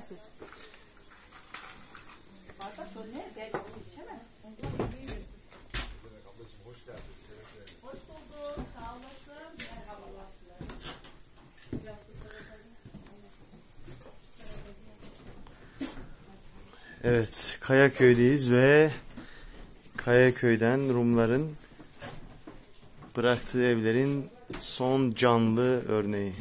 misin? Fazla şöyle gel oğlum içeme. Ablacığım hoş geldin. Hoş bulduk. Sağ olasın. Merhabalar. Evet, Kayaköy'deyiz ve Kayaköy'den Rumların bıraktığı evlerin son canlı örneği.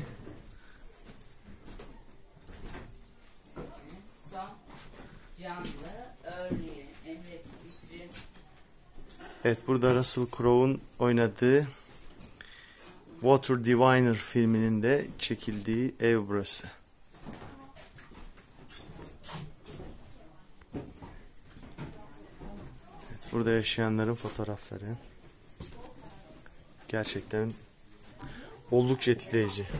Evet, burada Russell Crowe'un oynadığı Water Diviner filminin de çekildiği ev burası. Evet, burada yaşayanların fotoğrafları. Gerçekten oldukça etkileyici. Evet,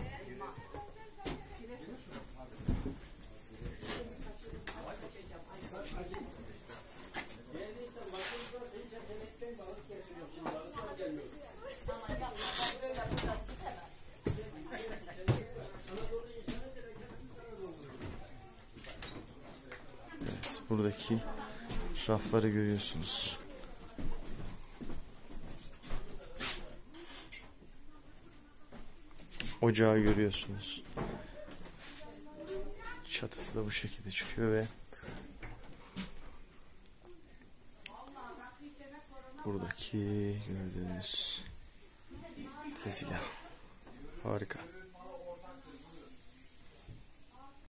buradaki rafları görüyorsunuz. Ocağı görüyorsunuz. Çatısı da bu şekilde çıkıyor ve buradaki gördüğünüz tezgah. Harika.